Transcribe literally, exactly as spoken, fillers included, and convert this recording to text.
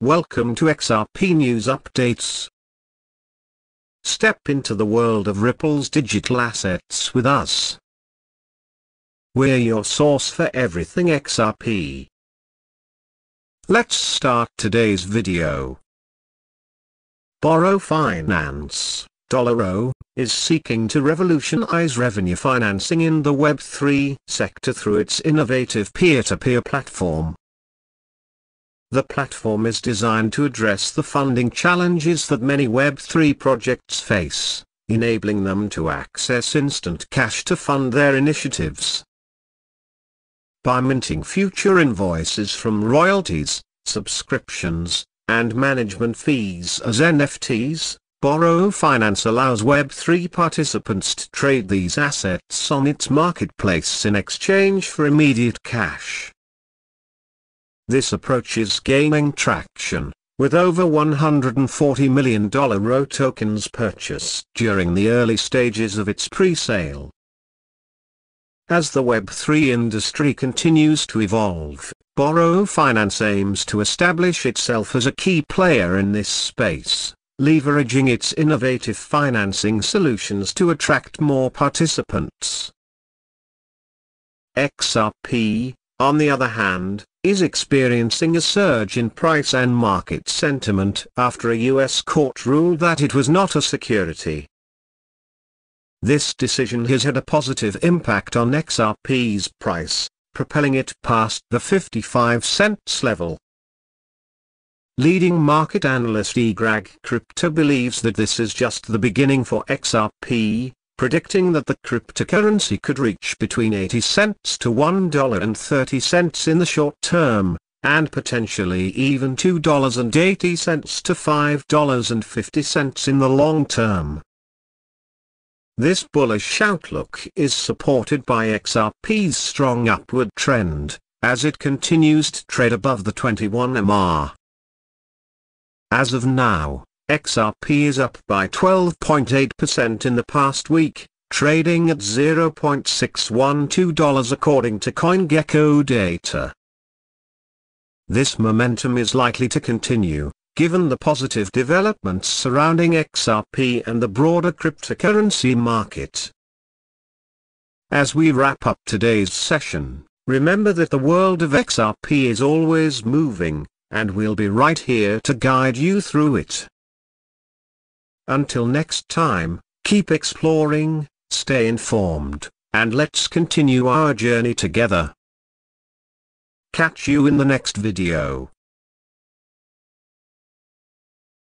Welcome to X R P News Updates. Step into the world of Ripple's digital assets with us. We're your source for everything X R P. Let's start today's video. Borrow Finance, DollarO, is seeking to revolutionize revenue financing in the Web three sector through its innovative peer-to-peer platform. The platform is designed to address the funding challenges that many Web three projects face, enabling them to access instant cash to fund their initiatives. By minting future invoices from royalties, subscriptions, and management fees as N F Ts, Borrow Finance allows Web three participants to trade these assets on its marketplace in exchange for immediate cash. This approach is gaining traction, with over one hundred forty million dollars DollarO tokens purchased during the early stages of its pre-sale. As the Web three industry continues to evolve, Borrow Finance aims to establish itself as a key player in this space, leveraging its innovative financing solutions to attract more participants. X R P, on the other hand, is experiencing a surge in price and market sentiment after a U S court ruled that it was not a security. This decision has had a positive impact on X R P's price, propelling it past the fifty-five cents level. Leading market analyst E G R A G Crypto believes that this is just the beginning for X R P, predicting that the cryptocurrency could reach between eighty cents to one dollar and thirty cents in the short term, and potentially even two dollars and eighty cents to five dollars and fifty cents in the long term. This bullish outlook is supported by X R P's strong upward trend, as it continues to trade above the twenty-one M A. As of now, X R P is up by twelve point eight percent in the past week, trading at zero point six one two dollars according to CoinGecko data. This momentum is likely to continue, given the positive developments surrounding X R P and the broader cryptocurrency market. As we wrap up today's session, remember that the world of X R P is always moving, and we'll be right here to guide you through it. Until next time, keep exploring, stay informed, and let's continue our journey together. Catch you in the next video.